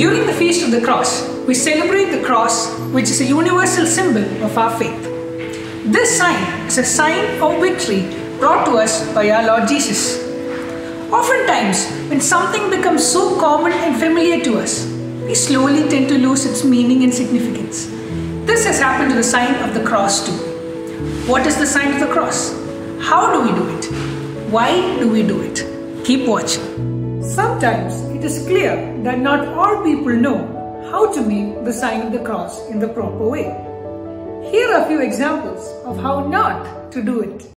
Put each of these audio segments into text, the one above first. During the Feast of the Cross, we celebrate the cross, which is a universal symbol of our faith. This sign is a sign of victory brought to us by our Lord Jesus. Oftentimes, when something becomes so common and familiar to us, we slowly tend to lose its meaning and significance. This has happened to the sign of the cross too. What is the sign of the cross? How do we do it? Why do we do it? Keep watching. Sometimes it is clear that not all people know how to make the sign of the cross in the proper way. Here are a few examples of how not to do it.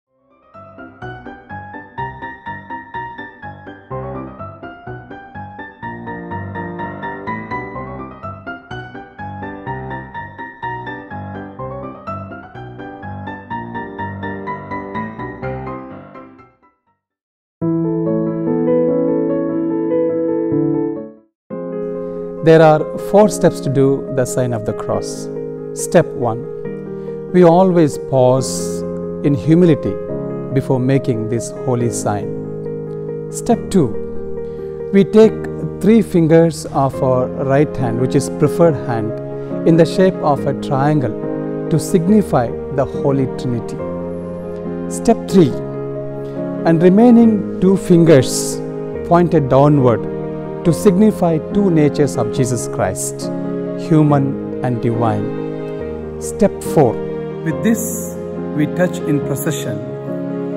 There are 4 steps to do the sign of the cross. Step 1. We always pause in humility before making this holy sign. Step 2. We take 3 fingers of our right hand, which is preferred hand, in the shape of a triangle to signify the Holy Trinity. Step 3. And remaining 2 fingers pointed downward to signify 2 natures of Jesus Christ, human and divine. Step 4. With this, we touch in procession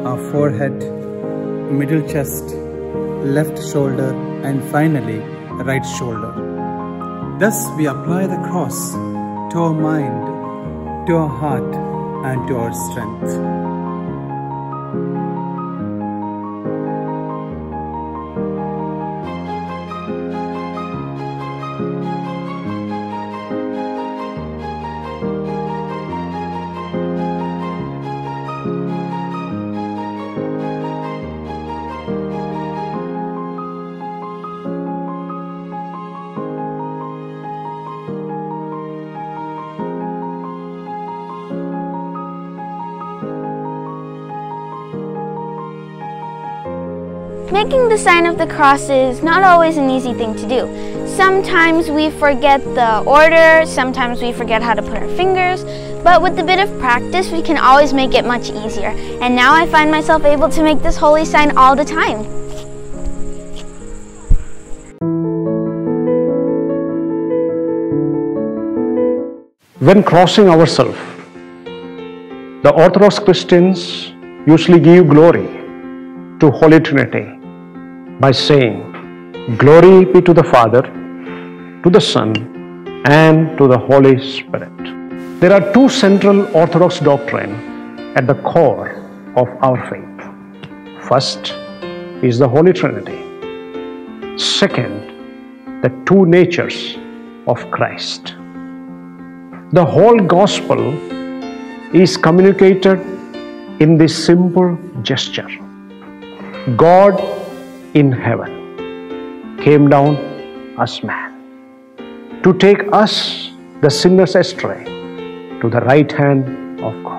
our forehead, middle chest, left shoulder, and finally right shoulder. Thus, we apply the cross to our mind, to our heart, and to our strength. Making the sign of the cross is not always an easy thing to do. Sometimes we forget the order, sometimes we forget how to put our fingers, but with a bit of practice we can always make it much easier. And now I find myself able to make this holy sign all the time. When crossing ourselves, the Orthodox Christians usually give glory to Holy Trinity by saying, "Glory be to the Father, to the Son, and to the Holy Spirit." There are 2 central Orthodox doctrines at the core of our faith. First is the Holy Trinity. Second, the 2 natures of Christ. The whole Gospel is communicated in this simple gesture. God in heaven came down as man to take us, the sinners, astray to the right hand of God.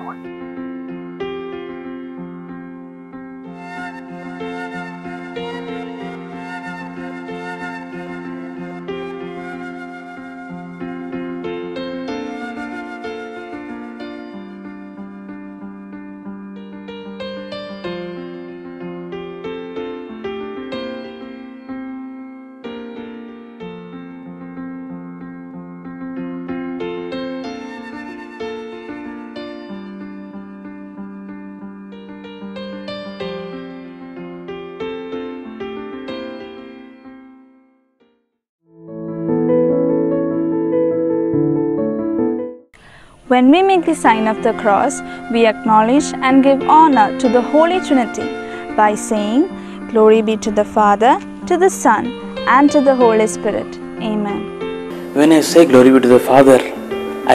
When we make the sign of the cross, we acknowledge and give honor to the Holy Trinity by saying, "Glory be to the Father, to the Son, and to the Holy Spirit. Amen." When I say "Glory be to the Father,"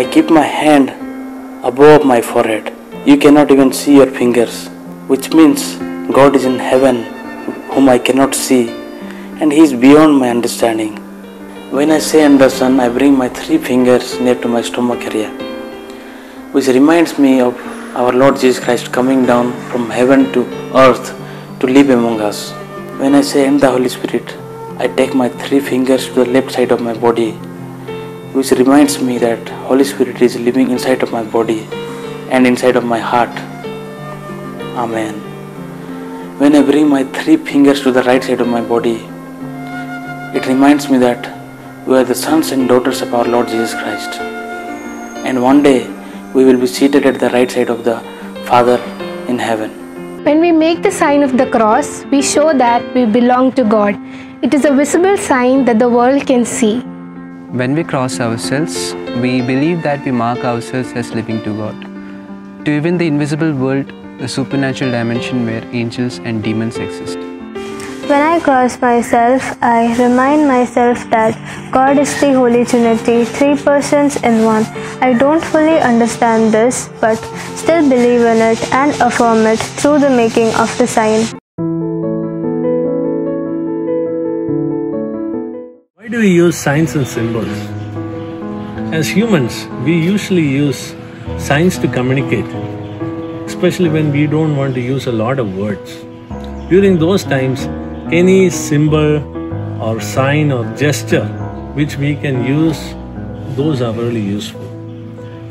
I keep my hand above my forehead. You cannot even see your fingers, which means God is in heaven, whom I cannot see, and He is beyond my understanding. When I say "And the Son," I bring my 3 fingers near to my stomach area, which reminds me of our Lord Jesus Christ coming down from heaven to earth to live among us. When I say "And the Holy Spirit," I take my three fingers to the left side of my body, which reminds me that Holy Spirit is living inside of my body and inside of my heart. Amen. When I bring my three fingers to the right side of my body, it reminds me that we are the sons and daughters of our Lord Jesus Christ. And one day we will be seated at the right side of the Father in heaven. When we make the sign of the cross, we show that we belong to God. It is a visible sign that the world can see. When we cross ourselves, we believe that we mark ourselves as living to God, to even the invisible world, the supernatural dimension where angels and demons exist. When I cross myself, I remind myself that God is the Holy Trinity, three persons in one. I don't fully understand this, but still believe in it and affirm it through the making of the sign. Why do we use signs and symbols? As humans, we usually use signs to communicate, especially when we don't want to use a lot of words. During those times, any symbol or sign or gesture which we can use, those are really useful.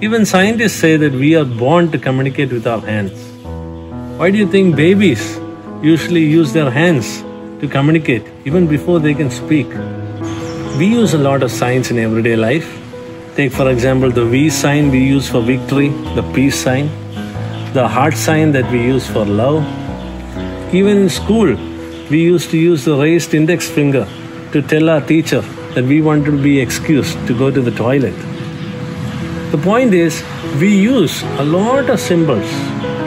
Even scientists say that we are born to communicate with our hands. Why do you think babies usually use their hands to communicate even before they can speak? We use a lot of signs in everyday life. Take for example the V sign we use for victory, the peace sign, the heart sign that we use for love. Even in school, we used to use the raised index finger to tell our teacher that we wanted to be excused to go to the toilet. The point is, we use a lot of symbols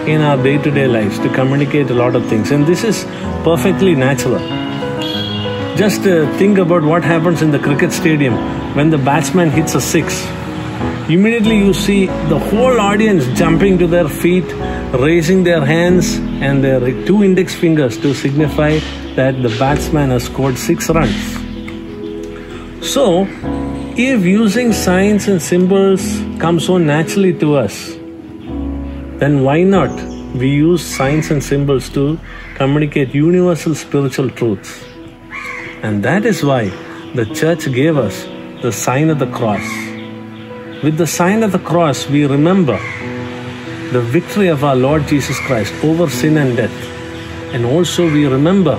in our day-to-day lives to communicate a lot of things, and this is perfectly natural. Just think about what happens in the cricket stadium when the batsman hits a six. Immediately you see the whole audience jumping to their feet, raising their hands and their two index fingers to signify that the batsman has scored 6 runs. So, if using signs and symbols come so naturally to us, then why not we use signs and symbols to communicate universal spiritual truths? And that is why the Church gave us the sign of the cross. With the sign of the cross, we remember the victory of our Lord Jesus Christ over sin and death. And also we remember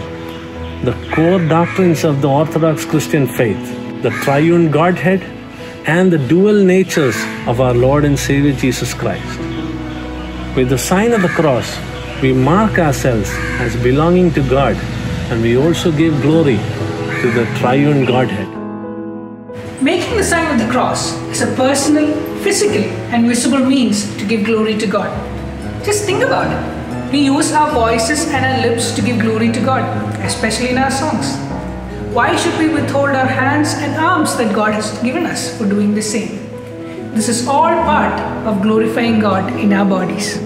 the core doctrines of the Orthodox Christian faith, the triune Godhead and the dual natures of our Lord and Savior Jesus Christ. With the sign of the cross, we mark ourselves as belonging to God, and we also give glory to the triune Godhead. Making the sign of the cross is a personal, physical and visible means to give glory to God. Just think about it. We use our voices and our lips to give glory to God, especially in our songs. Why should we withhold our hands and arms that God has given us for doing the same? This is all part of glorifying God in our bodies.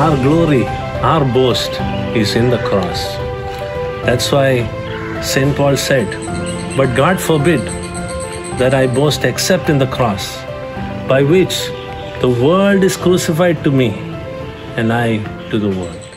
Our glory, our boast is in the cross. That's why St. Paul said, "But God forbid that I boast except in the cross, by which the world is crucified to me and I to the world.